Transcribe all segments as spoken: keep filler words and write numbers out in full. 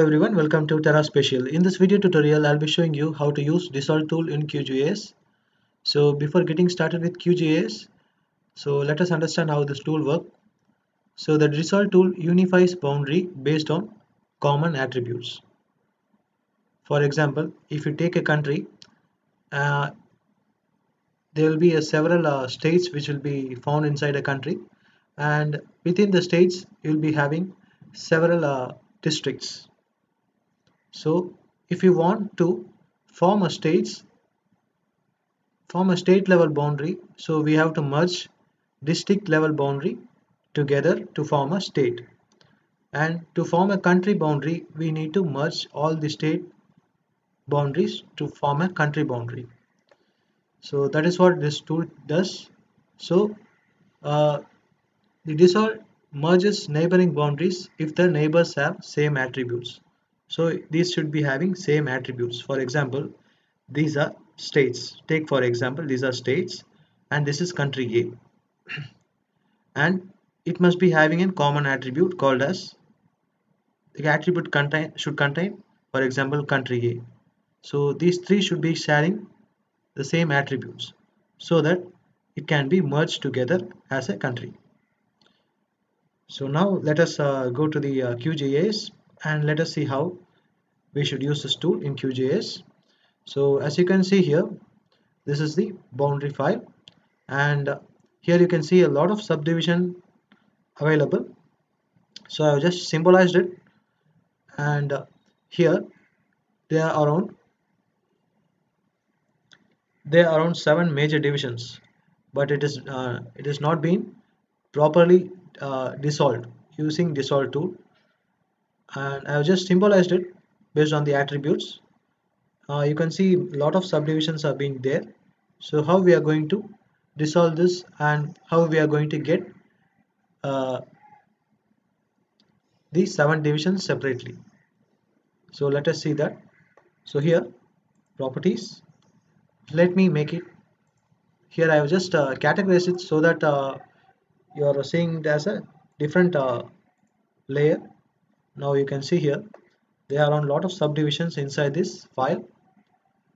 Hello everyone, welcome to Terra Spatial. In this video tutorial, I'll be showing you how to use Dissolve tool in Q G I S. So before getting started with Q G I S, so let us understand how this tool works. So the Dissolve tool unifies boundary based on common attributes. For example, if you take a country, uh, there will be a several uh, states which will be found inside a country, and within the states you will be having several uh, districts. So if you want to form a states form a state level boundary, so we have to merge district level boundary together to form a state, and to form a country boundary we need to merge all the state boundaries to form a country boundary. So that is what this tool does. So uh, the Dissolve merges neighboring boundaries if the neighbors have same attributes. So these should be having same attributes. For example, these are states. Take for example, these are states and this is country A. And it must be having a common attribute called as, the attribute contain, should contain, for example, country A. So these three should be sharing the same attributes so that it can be merged together as a country. So now let us uh, go to the uh, Q G I S. And let us see how we should use this tool in Q G I S. So as you can see here, this is the boundary file, and here you can see a lot of subdivision available. So I have just symbolized it, and here there are around there are around seven major divisions, but it is uh, it is not been properly uh, dissolved using Dissolve tool. And I have just symbolized it based on the attributes. Uh, you can see a lot of subdivisions are being there. So how we are going to dissolve this and how we are going to get uh, these seven divisions separately. So let us see that. So here, properties. Let me make it. Here I have just uh, categorized it so that uh, you are seeing it as a different uh, layer. Now you can see here there are a lot of subdivisions inside this file.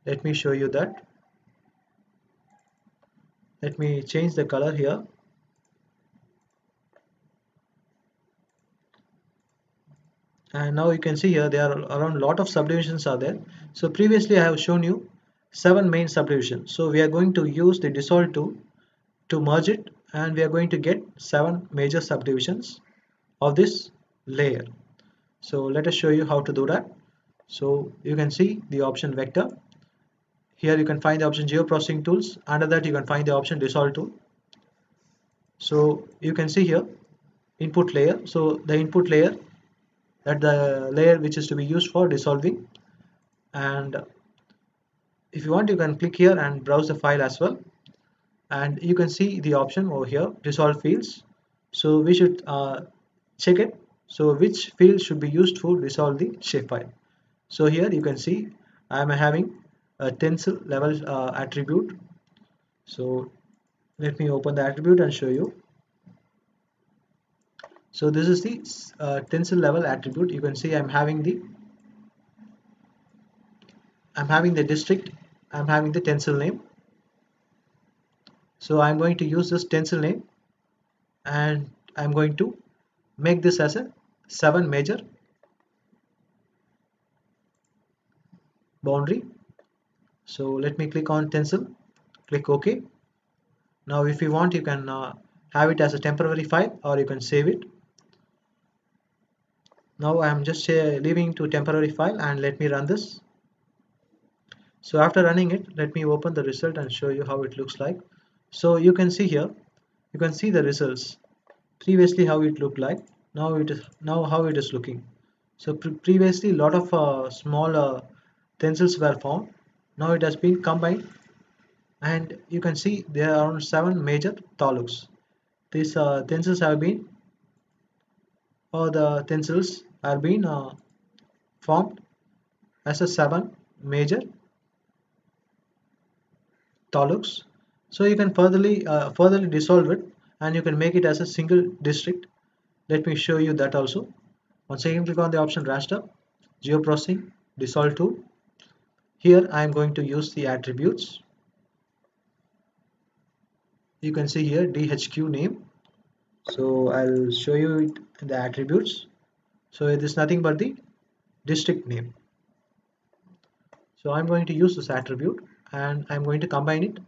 Let me show you that. Let me change the color here. And now you can see here there are around lot of subdivisions are there. So previously I have shown you seven main subdivisions. So we are going to use the Dissolve tool to merge it, and we are going to get seven major subdivisions of this layer. So let us show you how to do that. So you can see the option vector. Here you can find the option geoprocessing tools. Under that you can find the option Dissolve tool. So you can see here input layer. So the input layer, that the layer which is to be used for dissolving. And if you want, you can click here and browse the file as well. And you can see the option over here, Dissolve fields. So we should uh, check it. So which field should be used for dissolve the shapefile. So here you can see I am having a tensile level uh, attribute. So let me open the attribute and show you. So this is the uh, tensile level attribute. You can see I am having the I am having the district. I am having the tensile name. So I am going to use this tensile name, and I am going to make this as a seven major boundary. So let me click on tensile, click OK. Now if you want, you can uh, have it as a temporary file, or you can save it. Now I am just uh, leaving to temporary file, and let me run this. So after running it, let me open the result and show you how it looks like. So you can see here, you can see the results. Previously how it looked like, now it is now how it is looking. So pre previously a lot of uh, small uh, tensiles were found. Now it has been combined, and you can see there are around seven major taluks. These uh, tensiles have been, or the tensiles are being uh, formed as a seven major taluks. So you can furtherly uh, furtherly dissolve it. And you can make it as a single district. Let me show you that also. Once again, click on the option raster. geoprocessing, dissolve tool. Here I am going to use the attributes. You can see here D H Q name. So I'll show you it, the attributes. So it is nothing but the district name. So I'm going to use this attribute and I'm going to combine it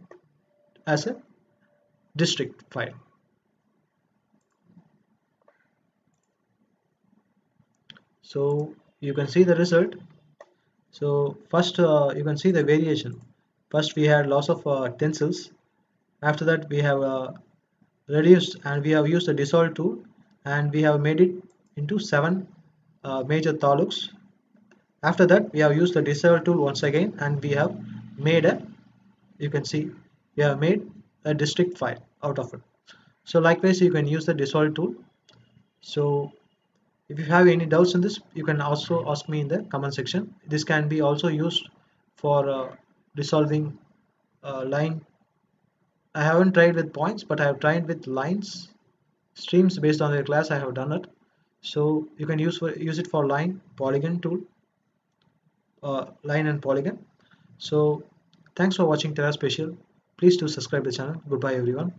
as a district file. So you can see the result. So first uh, you can see the variation. First we had loss of uh, tensils. After that we have uh, reduced and we have used the dissolve tool and we have made it into seven uh, major taluks. After that we have used the dissolve tool once again and we have made a, you can see we have made a district file out of it. So likewise you can use the dissolve tool. So if you have any doubts in this, you can also ask me in the comment section. This can be also used for uh, dissolving uh, line. I haven't tried with points, but I have tried with lines. Streams based on their class, I have done it. So you can use, for, use it for line, polygon tool, uh, line and polygon. So thanks for watching Terra Spatial. Please do subscribe to the channel. Goodbye everyone.